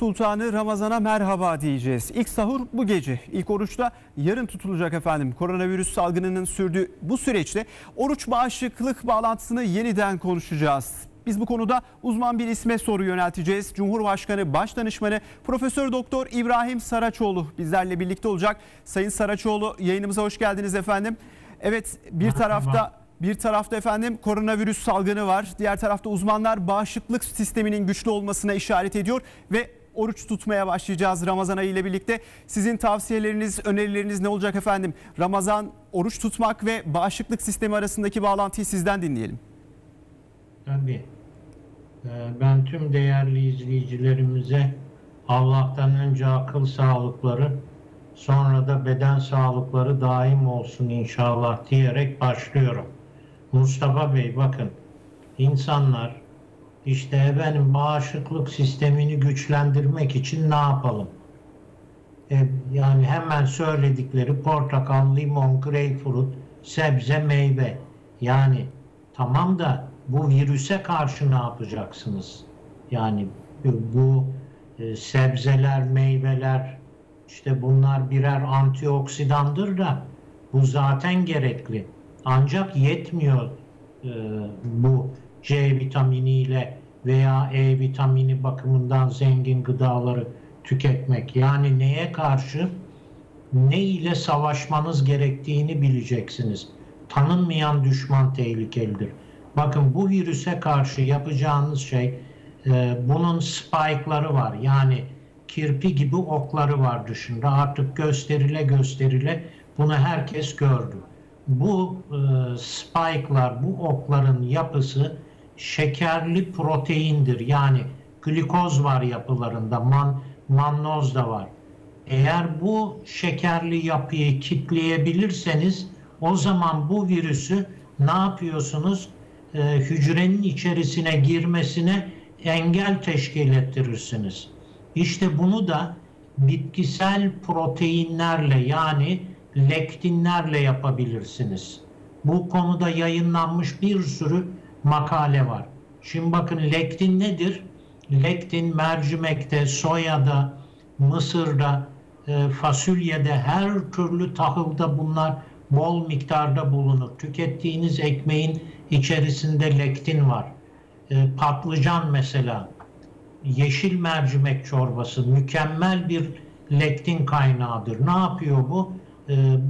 Sultanı Ramazan'a merhaba diyeceğiz. İlk sahur bu gece. İlk oruçta yarın tutulacak efendim. Koronavirüs salgınının sürdüğü bu süreçte oruç bağışıklık bağlantısını yeniden konuşacağız. Biz bu konuda uzman bir isme soru yönelteceğiz. Cumhurbaşkanı Başdanışmanı Profesör Doktor İbrahim Saraçoğlu bizlerle birlikte olacak. Sayın Saraçoğlu, yayınımıza hoş geldiniz efendim. Evet, bir tarafta efendim koronavirüs salgını var. Diğer tarafta uzmanlar bağışıklık sisteminin güçlü olmasına işaret ediyor ve oruç tutmaya başlayacağız Ramazan ayı ile birlikte. Sizin tavsiyeleriniz, önerileriniz ne olacak efendim? Ramazan, oruç tutmak ve bağışıklık sistemi arasındaki bağlantıyı sizden dinleyelim. Tabii. Ben tüm değerli izleyicilerimize Allah'tan önce akıl sağlıkları, sonra da beden sağlıkları daim olsun inşallah diyerek başlıyorum. Mustafa Bey, bakın, insanlar işte efendim bağışıklık sistemini güçlendirmek için ne yapalım? Yani hemen söyledikleri portakal, limon, greyfurt, sebze, meyve. Yani tamam da bu virüse karşı ne yapacaksınız? Yani bu sebzeler, meyveler, işte bunlar birer antioksidandır da bu zaten gerekli. Ancak yetmiyor bu C vitaminiyle veya E vitamini bakımından zengin gıdaları tüketmek. Yani neye karşı, ne ile savaşmanız gerektiğini bileceksiniz. Tanınmayan düşman tehlikelidir. Bakın, bu virüse karşı yapacağınız şey, bunun spike'ları var. Yani kirpi gibi okları var dışında. Artık gösterile gösterile bunu herkes gördü. Bu spike'lar, bu okların yapısı şekerli proteindir. Yani glikoz var yapılarında, mannoz da var. Eğer bu şekerli yapıyı kitleyebilirseniz o zaman bu virüsü ne yapıyorsunuz? Hücrenin içerisine girmesine engel teşkil ettirirsiniz. İşte bunu da bitkisel proteinlerle, yani lektinlerle yapabilirsiniz. Bu konuda yayınlanmış bir sürü makale var. Şimdi bakın, lektin nedir? Lektin mercimekte, soyada, mısırda, fasulyede, her türlü tahılda bunlar bol miktarda bulunur. Tükettiğiniz ekmeğin içerisinde lektin var. Patlıcan mesela, yeşil mercimek çorbası mükemmel bir lektin kaynağıdır. Ne yapıyor bu?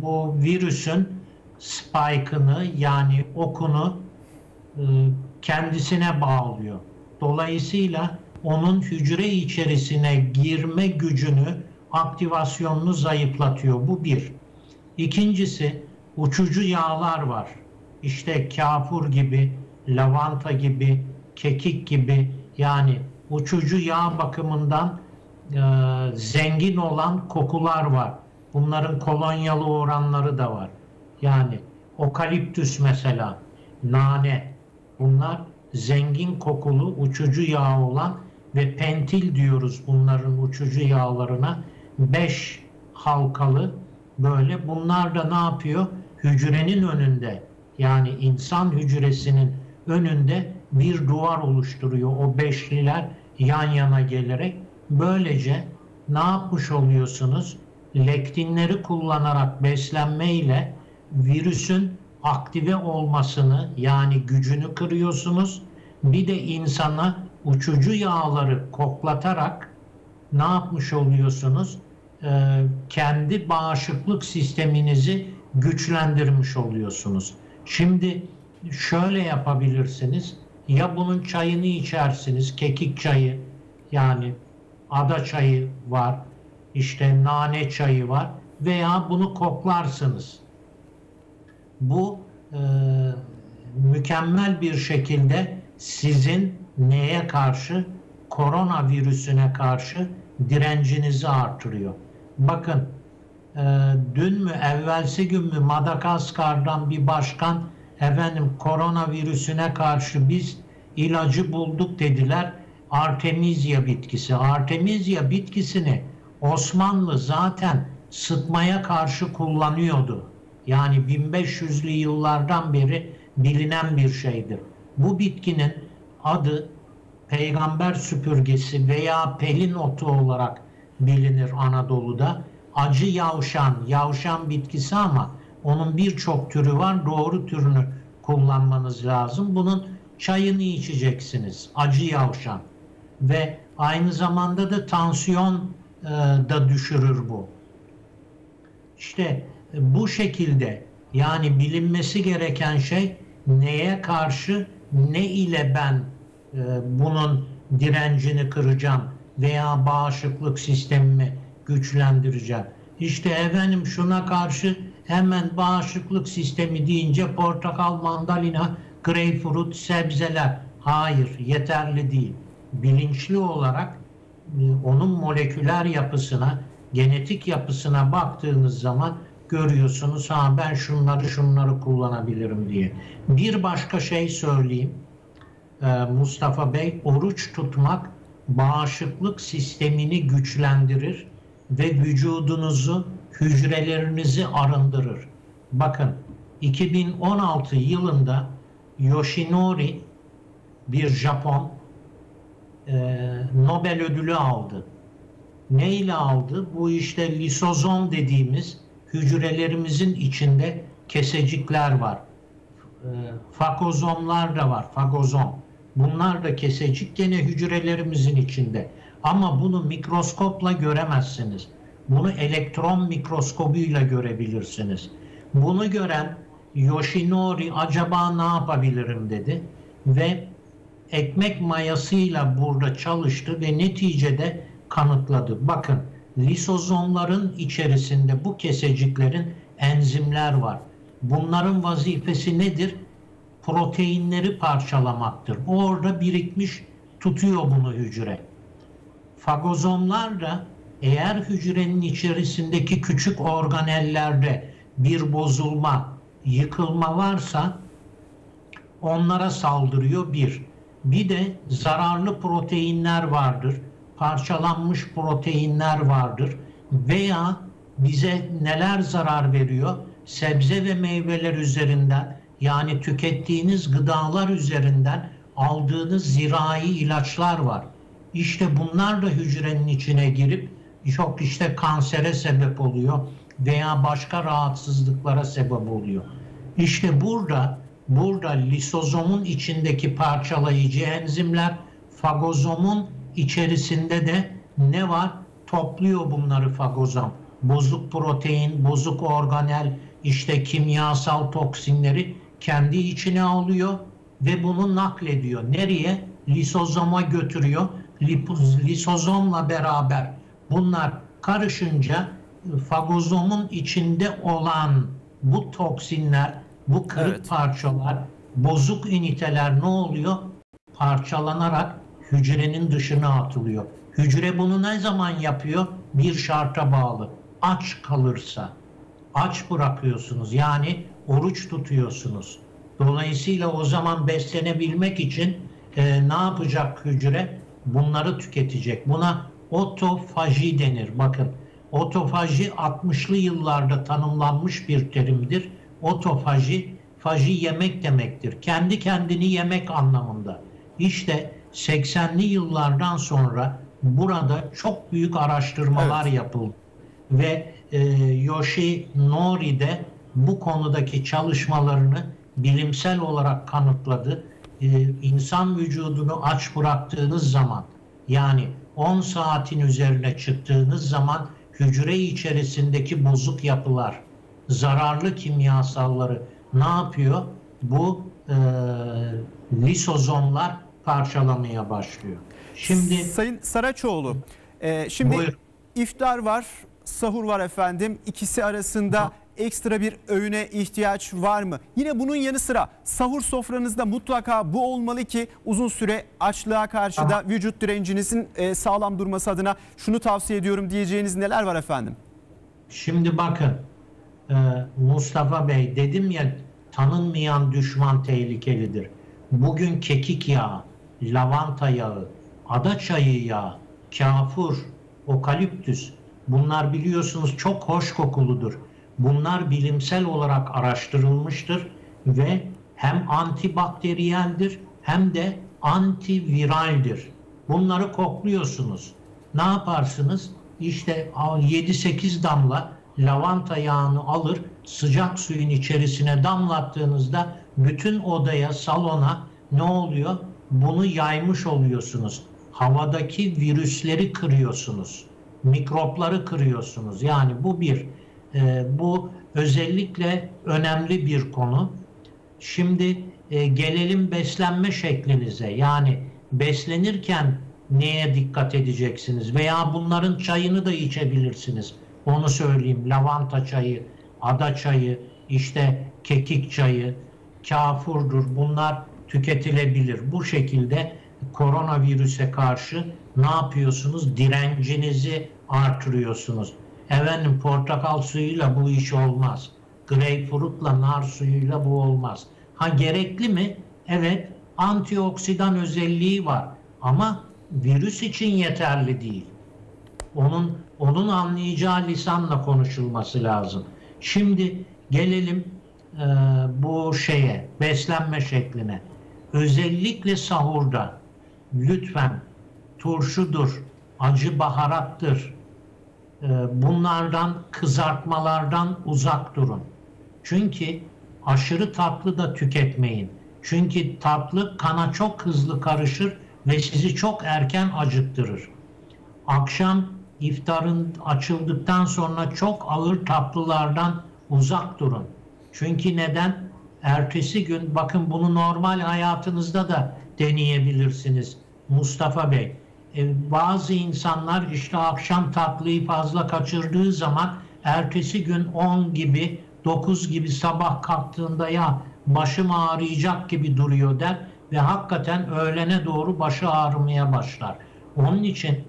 Bu virüsün spike'ını, yani okunu kendisine bağlıyor. Dolayısıyla onun hücre içerisine girme gücünü, aktivasyonunu zayıflatıyor. Bu bir. İkincisi, uçucu yağlar var. İşte kafur gibi, lavanta gibi, kekik gibi, yani uçucu yağ bakımından zengin olan kokular var. Bunların kolonyalı oranları da var. Yani okaliptüs mesela, nane, bunlar zengin kokulu uçucu yağ olan ve pentil diyoruz bunların uçucu yağlarına. 5 halkalı böyle. Bunlar da ne yapıyor? Hücrenin önünde, yani insan hücresinin önünde bir duvar oluşturuyor. O beşliler yan yana gelerek böylece ne yapmış oluyorsunuz? Lektinleri kullanarak beslenmeyle virüsün aktive olmasını, yani gücünü kırıyorsunuz. Bir de insana uçucu yağları koklatarak ne yapmış oluyorsunuz? Kendi bağışıklık sisteminizi güçlendirmiş oluyorsunuz. Şimdi şöyle yapabilirsiniz. Ya bunun çayını içersiniz, kekik çayı, yani ada çayı var, işte nane çayı var, veya bunu koklarsınız. Bu mükemmel bir şekilde sizin neye karşı? Koronavirüsüne karşı direncinizi artırıyor. Bakın, dün mü evvelsi gün mü Madagaskar'dan bir başkan, efendim koronavirüsüne karşı biz ilacı bulduk dediler. Artemisia bitkisi. Artemisia bitkisini Osmanlı zaten sıtmaya karşı kullanıyordu. Yani 1500'lü yıllardan beri bilinen bir şeydir. Bu bitkinin adı peygamber süpürgesi veya pelin otu olarak bilinir Anadolu'da. Acı yavşan, yavşan bitkisi ama onun birçok türü var. Doğru türünü kullanmanız lazım. Bunun çayını içeceksiniz. Acı yavşan. Ve aynı zamanda da tansiyon da düşürür bu. İşte bu şekilde, yani bilinmesi gereken şey neye karşı, ne ile ben bunun direncini kıracağım veya bağışıklık sistemimi güçlendireceğim. İşte efendim şuna karşı hemen bağışıklık sistemi deyince portakal, mandalina, greyfurt, sebzeler. Hayır, yeterli değil. Bilinçli olarak onun moleküler yapısına, genetik yapısına baktığınız zaman görüyorsunuz, ha ben şunları kullanabilirim diye. Bir başka şey söyleyeyim Mustafa Bey, oruç tutmak bağışıklık sistemini güçlendirir ve vücudunuzu, hücrelerinizi arındırır. Bakın 2016 yılında Yoshinori, bir Japon, Nobel ödülü aldı. Ne ile aldı? Bu işte lisozom dediğimiz hücrelerimizin içinde kesecikler var. Fagozomlar da var. Fagozom. Bunlar da kesecik, gene hücrelerimizin içinde. Ama bunu mikroskopla göremezsiniz. Bunu elektron mikroskobuyla görebilirsiniz. Bunu gören Yoshinori acaba ne yapabilirim dedi ve ekmek mayasıyla burada çalıştı ve neticede kanıtladı. Bakın, lisozomların içerisinde bu keseciklerin enzimler var. Bunların vazifesi nedir? Proteinleri parçalamaktır. Orada birikmiş, tutuyor bunu hücre. Fagozomlar da eğer hücrenin içerisindeki küçük organellerde bir bozulma, yıkılma varsa onlara saldırıyor bir. Bir de zararlı proteinler vardır. Parçalanmış proteinler vardır. Veya bize neler zarar veriyor? Sebze ve meyveler üzerinden, yani tükettiğiniz gıdalar üzerinden aldığınız zirai ilaçlar var. İşte bunlar da hücrenin içine girip çok işte kansere sebep oluyor veya başka rahatsızlıklara sebep oluyor. İşte burada lisozomun içindeki parçalayıcı enzimler, fagozomun içerisinde de ne var? Topluyor bunları fagozom. Bozuk protein, bozuk organel, işte kimyasal toksinleri kendi içine alıyor ve bunu naklediyor. Nereye? Lisozoma götürüyor. Lisozomla beraber bunlar karışınca fagozomun içinde olan bu toksinler, bu kırık parçalar, bozuk üniteler ne oluyor? Parçalanarak hücrenin dışına atılıyor. Hücre bunu ne zaman yapıyor? Bir şarta bağlı. Aç kalırsa. Aç bırakıyorsunuz. Yani oruç tutuyorsunuz. Dolayısıyla o zaman beslenebilmek için ne yapacak hücre? Bunları tüketecek. Buna otofaji denir. Bakın, otofaji 60'lı yıllarda tanımlanmış bir terimdir. Otofaji, faji yemek demektir. Kendi kendini yemek anlamında. İşte 80'li yıllardan sonra burada çok büyük araştırmalar yapıldı. Ve Yoshinori de bu konudaki çalışmalarını bilimsel olarak kanıtladı. İnsan vücudunu aç bıraktığınız zaman, yani 10 saatin üzerine çıktığınız zaman hücre içerisindeki bozuk yapılar, zararlı kimyasalları ne yapıyor? Bu lisozomlar parçalamaya başlıyor. Şimdi Sayın Saraçoğlu, şimdi buyur. İftar var, sahur var efendim. İkisi arasında ekstra bir öğüne ihtiyaç var mı? Yine bunun yanı sıra sahur sofranızda mutlaka bu olmalı ki uzun süre açlığa karşı da vücut direncinizin sağlam durması adına şunu tavsiye ediyorum diyeceğiniz neler var efendim? Şimdi bakın Mustafa Bey, dedim ya, tanınmayan düşman tehlikelidir. Bugün kekik yağı, lavanta yağı, adaçayı yağı, kafur, okaliptüs, bunlar biliyorsunuz çok hoş kokuludur. Bunlar bilimsel olarak araştırılmıştır ve hem antibakteriyeldir hem de antiviraldir. Bunları kokluyorsunuz. Ne yaparsınız? İşte 7-8 damla lavanta yağını alır, sıcak suyun içerisine damlattığınızda bütün odaya, salona ne oluyor? Bunu yaymış oluyorsunuz. Havadaki virüsleri kırıyorsunuz. Mikropları kırıyorsunuz. Yani bu bir. Bu özellikle önemli bir konu. Şimdi gelelim beslenme şeklinize. Yani beslenirken neye dikkat edeceksiniz? Veya bunların çayını da içebilirsiniz. Onu söyleyeyim. Lavanta çayı, ada çayı, işte kekik çayı, kafurdur. Bunlar tüketilebilir. Bu şekilde koronavirüse karşı ne yapıyorsunuz? Direncinizi artırıyorsunuz. Efendim, portakal suyuyla bu iş olmaz. Greyfurtla, nar suyuyla bu olmaz. Ha, gerekli mi? Evet. Antioksidan özelliği var. Ama virüs için yeterli değil. Onun anlayacağı lisanla konuşulması lazım. Şimdi gelelim bu şeye, beslenme şekline. Özellikle sahurda lütfen turşudur, acı baharattır, bunlardan, kızartmalardan uzak durun. Çünkü aşırı tatlı da tüketmeyin. Çünkü tatlı kana çok hızlı karışır ve sizi çok erken acıktırır. Akşam iftarın açıldıktan sonra çok ağır tatlılardan uzak durun. Çünkü neden? Ertesi gün, bakın bunu normal hayatınızda da deneyebilirsiniz Mustafa Bey. Bazı insanlar işte akşam tatlıyı fazla kaçırdığı zaman ertesi gün 10 gibi, 9 gibi sabah kalktığında ya başım ağrıyacak gibi duruyor der ve hakikaten öğlene doğru başı ağrımaya başlar. Onun için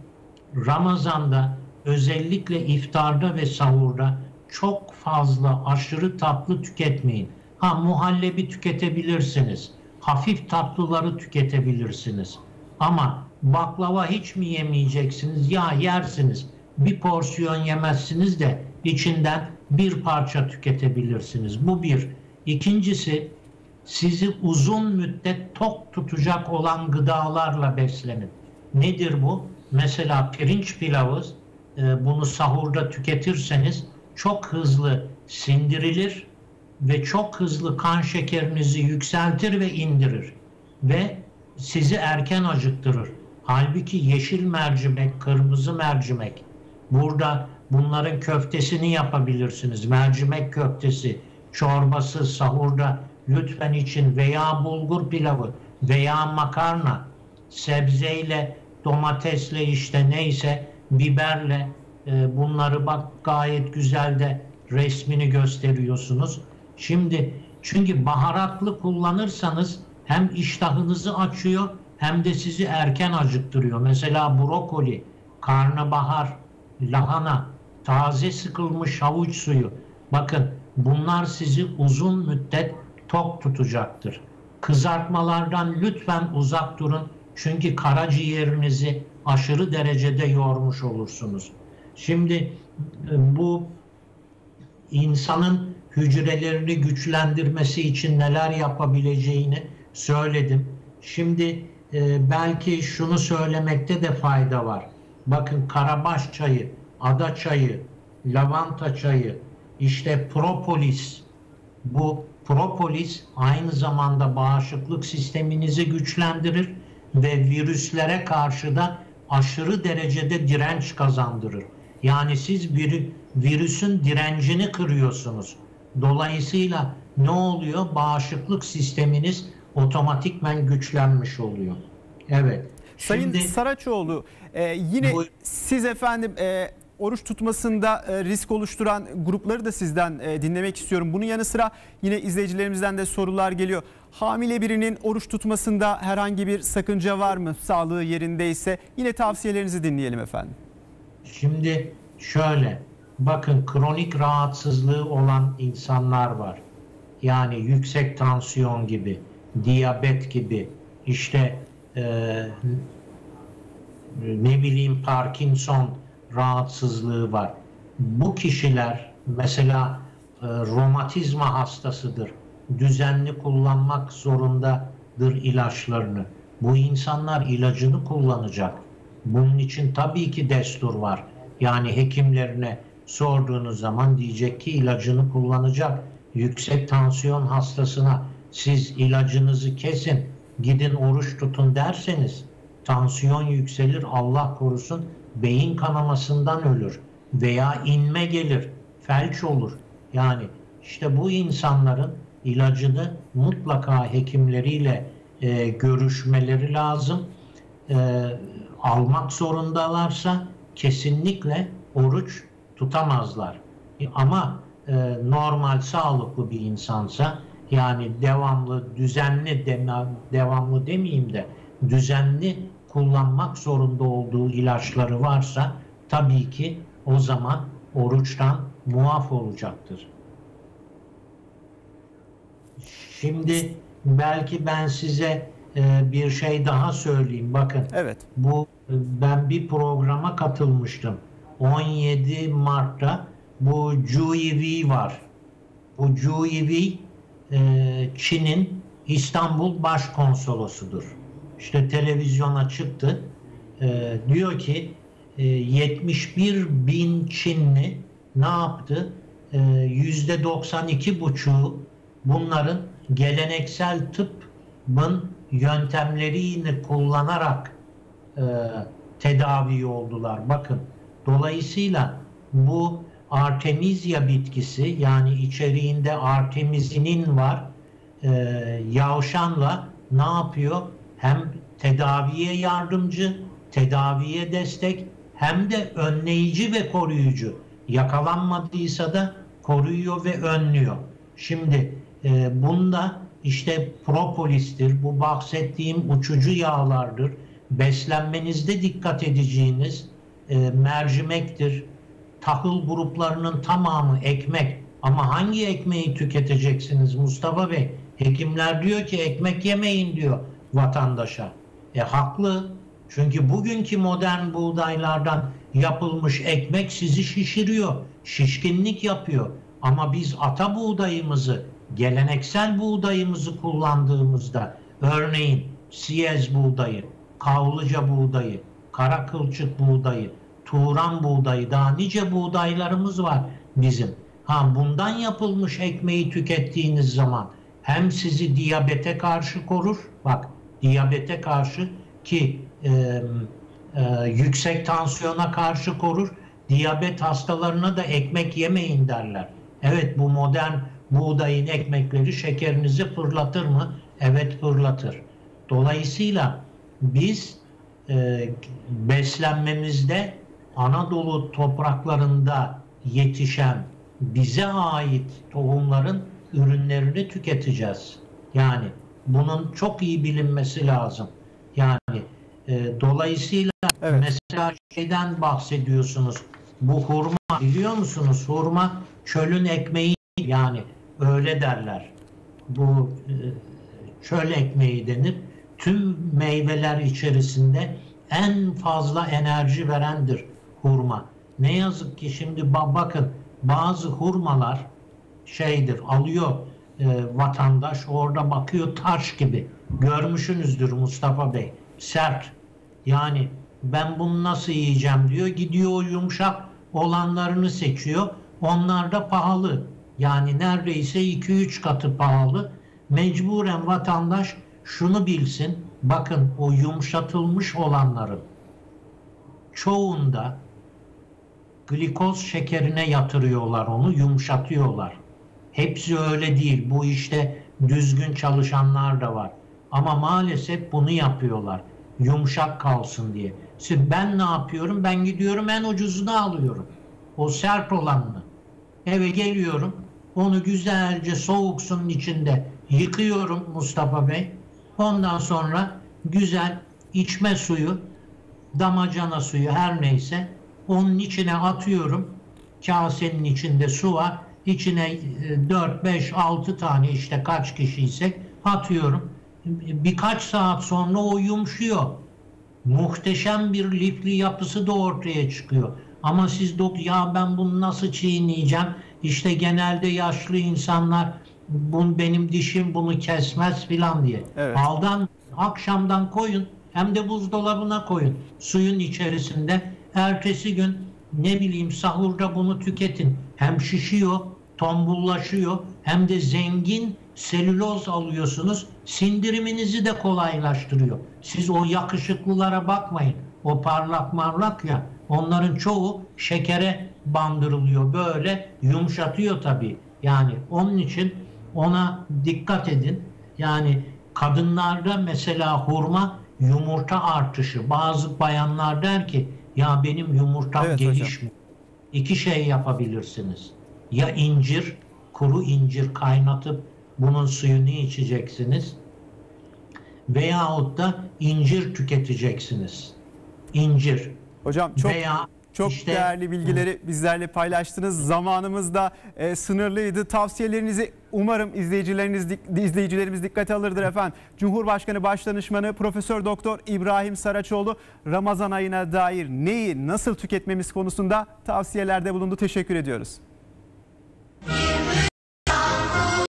Ramazan'da özellikle iftarda ve sahurda çok fazla aşırı tatlı tüketmeyin. Ha, muhallebi tüketebilirsiniz. Hafif tatlıları tüketebilirsiniz. Ama baklava hiç mi yemeyeceksiniz? Ya yersiniz. Bir porsiyon yemezsiniz de içinden bir parça tüketebilirsiniz. Bu bir. İkincisi, sizi uzun müddet tok tutacak olan gıdalarla beslenin. Nedir bu? Mesela pirinç pilavı, bunu sahurda tüketirseniz çok hızlı sindirilir ve çok hızlı kan şekerinizi yükseltir ve indirir ve sizi erken acıktırır. Halbuki yeşil mercimek, kırmızı mercimek, burada bunların köftesini yapabilirsiniz. Mercimek köftesi, çorbası sahurda lütfen için veya bulgur pilavı veya makarna, sebzeyle, domatesle, işte neyse, biberle, bunları bak gayet güzel de resmini gösteriyorsunuz. Şimdi çünkü baharatlı kullanırsanız hem iştahınızı açıyor hem de sizi erken acıktırıyor. Mesela brokoli, karnabahar, lahana, taze sıkılmış havuç suyu. Bakın, bunlar sizi uzun müddet tok tutacaktır. Kızartmalardan lütfen uzak durun. Çünkü karaciğerinizi aşırı derecede yormuş olursunuz. Şimdi bu insanın hücrelerini güçlendirmesi için neler yapabileceğini söyledim. Şimdi belki şunu söylemekte de fayda var. Bakın, karabaş çayı, ada çayı, lavanta çayı, işte propolis. Bu propolis aynı zamanda bağışıklık sisteminizi güçlendirir ve virüslere karşı da aşırı derecede direnç kazandırır. Yani siz virüsün direncini kırıyorsunuz. Dolayısıyla ne oluyor? Bağışıklık sisteminiz otomatikmen güçlenmiş oluyor. Evet. Sayın Saraçoğlu, yine siz efendim oruç tutmasında risk oluşturan grupları da sizden dinlemek istiyorum. Bunun yanı sıra yine izleyicilerimizden de sorular geliyor. Hamile birinin oruç tutmasında herhangi bir sakınca var mı? Sağlığı yerindeyse yine tavsiyelerinizi dinleyelim efendim. Şimdi şöyle, bakın, kronik rahatsızlığı olan insanlar var. Yani yüksek tansiyon gibi, diyabet gibi, işte ne bileyim Parkinson rahatsızlığı var. Bu kişiler mesela romatizma hastasıdır. Düzenli kullanmak zorundadır ilaçlarını. Bu insanlar ilacını kullanacak. Bunun için tabii ki destur var. Yani hekimlerine sorduğunuz zaman diyecek ki ilacını kullanacak. Yüksek tansiyon hastasına siz ilacınızı kesin, gidin oruç tutun derseniz tansiyon yükselir, Allah korusun beyin kanamasından ölür veya inme gelir, felç olur. Yani işte bu insanların ilacını mutlaka hekimleriyle görüşmeleri lazım. Almak zorundalarsa kesinlikle oruç tutamazlar. Ama normal sağlıklı bir insansa, yani devamlı, düzenli, devamlı demeyeyim de düzenli kullanmak zorunda olduğu ilaçları varsa tabii ki o zaman oruçtan muaf olacaktır. Şimdi belki ben size bir şey daha söyleyeyim. Bakın, evet. Bu, ben bir programa katılmıştım. 17 Mart'ta bu Chu Yi var. Bu Chu Yi Çin'in İstanbul Başkonsolosudur. İşte televizyona çıktı. Diyor ki 71.000 Çinli ne yaptı? %92,5'u bunların geleneksel tıbbın yöntemlerini kullanarak tedavi oldular. Bakın, dolayısıyla bu Artemisia bitkisi, yani içeriğinde artemisinin var, yavşanla ne yapıyor? Hem tedaviye yardımcı, tedaviye destek, hem de önleyici ve koruyucu. Yakalanmadıysa da koruyor ve önlüyor. Şimdi bunda işte propolistir, bu bahsettiğim uçucu yağlardır, beslenmenizde dikkat edeceğiniz mercimektir, tahıl gruplarının tamamı ekmek. Ama hangi ekmeği tüketeceksiniz Mustafa Bey? Hekimler diyor ki ekmek yemeyin diyor vatandaşa. Haklı. Çünkü bugünkü modern buğdaylardan yapılmış ekmek sizi şişiriyor, şişkinlik yapıyor. Ama biz ata buğdayımızı, geleneksel buğdayımızı kullandığımızda, örneğin siyez buğdayı, kavlıca buğdayı, kara kılçık buğdayı, tuğran buğdayı, daha nice buğdaylarımız var bizim. Bundan yapılmış ekmeği tükettiğiniz zaman hem sizi diyabete karşı korur, bak diyabete karşı, ki yüksek tansiyona karşı korur. Diyabet hastalarına da ekmek yemeyin derler. Evet, bu modern buğdayın ekmekleri şekerinizi fırlatır mı? Evet, fırlatır. Dolayısıyla biz beslenmemizde Anadolu topraklarında yetişen bize ait tohumların ürünlerini tüketeceğiz. Yani bunun çok iyi bilinmesi lazım. Yani dolayısıyla, evet. Mesela şeyden bahsediyorsunuz. Bu hurma, biliyor musunuz? Hurma çölün ekmeği, yani öyle derler. Bu çöl ekmeği denir. Tüm meyveler içerisinde en fazla enerji verendir hurma. Ne yazık ki şimdi bakın, bazı hurmalar şeydir, alıyor vatandaş, orada bakıyor taş gibi. Görmüşsünüzdür Mustafa Bey, sert. Yani ben bunu nasıl yiyeceğim diyor, gidiyor yumuşak olanlarını seçiyor. Onlar da pahalı, yani neredeyse 2-3 katı pahalı. Mecburen vatandaş şunu bilsin, bakın o yumuşatılmış olanların çoğunda glikoz şekerine yatırıyorlar, onu yumuşatıyorlar. Hepsi öyle değil, bu işte düzgün çalışanlar da var. Ama maalesef bunu yapıyorlar, yumuşak kalsın diye. Şimdi ben ne yapıyorum? Ben gidiyorum en ucuzunu alıyorum, o sert olanını. Eve geliyorum, onu güzelce soğuk suyun içinde yıkıyorum Mustafa Bey. Ondan sonra güzel içme suyu, damacana suyu, her neyse, onun içine atıyorum. Kasenin içinde su var, içine 4-5-6 tane, işte kaç kişiysek atıyorum. Birkaç saat sonra o yumuşuyor. Muhteşem bir lifli yapısı da ortaya çıkıyor. Ama siz ya ben bunu nasıl çiğneyeceğim? İşte genelde yaşlı insanlar, benim dişim bunu kesmez filan diye. Evet. Aldan akşamdan koyun, hem de buzdolabına koyun suyun içerisinde. Ertesi gün ne bileyim sahurda bunu tüketin. Hem şişiyor, tombullaşıyor, hem de zengin selüloz alıyorsunuz. Sindiriminizi de kolaylaştırıyor. Siz o yakışıklılara bakmayın. O parlak marlak ya, onların çoğu şekere bandırılıyor. Böyle yumuşatıyor tabii. Yani onun için ona dikkat edin. Yani kadınlarda mesela hurma, yumurta artışı. Bazı bayanlar der ki ya benim yumurtam evet, gelişmiyor. İki şey yapabilirsiniz. Ya incir, kuru incir kaynatıp bunun suyunu içeceksiniz veyahut da incir tüketeceksiniz. İncir. Hocam çok çok değerli bilgileri bizlerle paylaştınız. Zamanımız da sınırlıydı. Tavsiyelerinizi umarım izleyicilerimiz dikkate alırdır efendim. Cumhurbaşkanı Başdanışmanı Profesör Doktor İbrahim Saraçoğlu Ramazan ayına dair neyi nasıl tüketmemiz konusunda tavsiyelerde bulundu. Teşekkür ediyoruz.